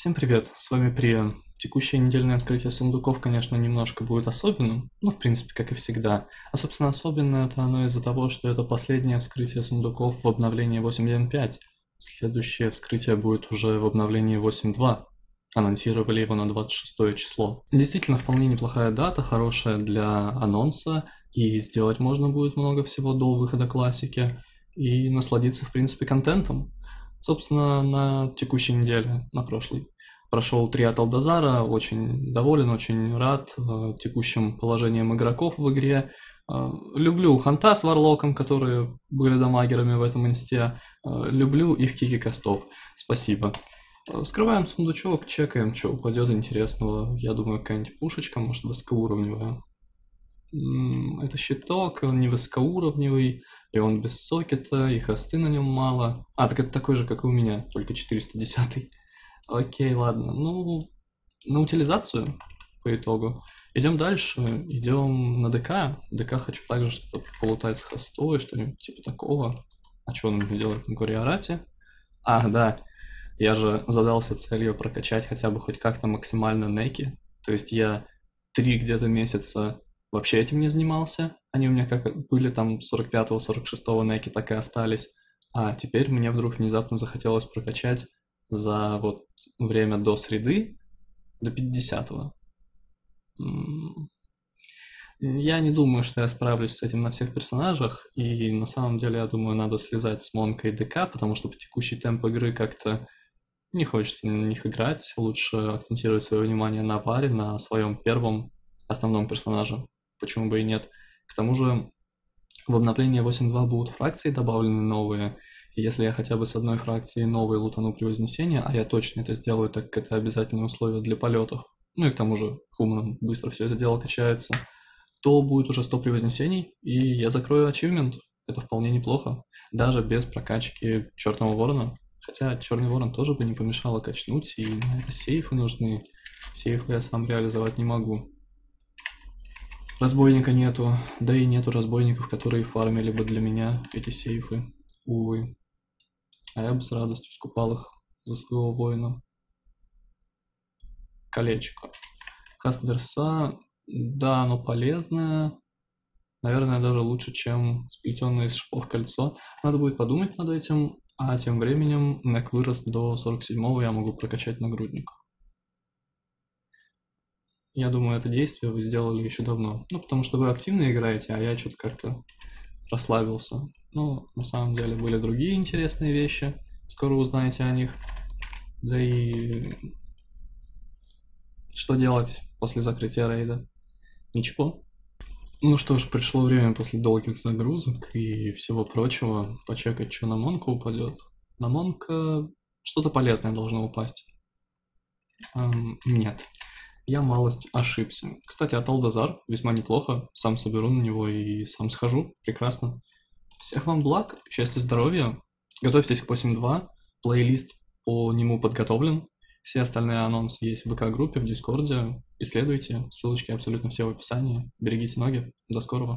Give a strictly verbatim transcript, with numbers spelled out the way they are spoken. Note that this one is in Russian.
Всем привет, с вами Приаа. Текущее недельное вскрытие сундуков, конечно, немножко будет особенным, но в принципе, как и всегда. А собственно, особенно это оно из-за того, что это последнее вскрытие сундуков в обновлении восемь точка один точка пять. Следующее вскрытие будет уже в обновлении восемь точка два. Анонсировали его на двадцать шестое число. Действительно, вполне неплохая дата, хорошая для анонса, и сделать можно будет много всего до выхода классики, и насладиться, в принципе, контентом. Собственно, на текущей неделе, на прошлой, прошел три от Альдазара, очень доволен, очень рад э, текущим положением игроков в игре. Э, люблю Ханта с Варлоком, которые были дамагерами в этом инсте. Э, люблю их кики кастов. Спасибо. Э, вскрываем сундучок, чекаем, что упадет интересного. Я думаю, какая-нибудь пушечка, может, высокоуровневая. Это щиток, он не высокоуровневый, и он без сокета, и хосты на нем мало. А, так это такой же, как и у меня, только четыреста десятый. Окей, ладно, ну, на утилизацию по итогу. Идем дальше, идем на ДК. ДК хочу также что-то полутать с хостой, что-нибудь типа такого. А что он мне делает на Гориарате? А, да, я же задался целью прокачать хотя бы хоть как-то максимально неки. То есть я три где-то месяца... Вообще этим не занимался, они у меня как были там сорок пятого сорок шестого неки, так и остались, а теперь мне вдруг внезапно захотелось прокачать за вот время до среды до пятидесятого. Я не думаю, что я справлюсь с этим на всех персонажах, и на самом деле я думаю, надо слезать с Монкой и ДК, потому что по текущий темп игры как-то не хочется на них играть, лучше акцентировать свое внимание на Варе, на своем первом основном персонаже. Почему бы и нет. К тому же в обновлении восемь точка два будут фракции добавлены новые, и если я хотя бы с одной фракции новой лутану при вознесении, а я точно это сделаю, так как это обязательное условие для полетов, ну и к тому же хуманом быстро все это дело качается, то будет уже сто при вознесений, и я закрою ачивмент, это вполне неплохо, даже без прокачки черного ворона, хотя черный ворон тоже бы не помешало качнуть, и на это сейфы нужны, сейфы я сам реализовать не могу. Разбойника нету, да и нету разбойников, которые фармили бы для меня эти сейфы, увы. А я бы с радостью скупал их за своего воина. Колечко. Хастерса, да, оно полезное. Наверное, даже лучше, чем сплетенное из шипов кольцо. Надо будет подумать над этим, а тем временем нек вырос до сорок седьмого, я могу прокачать нагрудник. Я думаю, это действие вы сделали еще давно. Ну, потому что вы активно играете, а я что-то как-то расслабился. Но на самом деле были другие интересные вещи. Скоро узнаете о них. Да и... Что делать после закрытия рейда? Ничего. Ну что ж, пришло время после долгих загрузок и всего прочего почекать, что на Монку упадет. На Монка что-то полезное должно упасть. Эм, нет. Я малость ошибся. Кстати, от Альдазар весьма неплохо. Сам соберу на него и сам схожу. Прекрасно. Всех вам благ, счастья, здоровья. Готовьтесь к восемь точка два. Плейлист по нему подготовлен. Все остальные анонсы есть в ВК-группе, в Дискорде. Исследуйте. Ссылочки абсолютно все в описании. Берегите ноги. До скорого.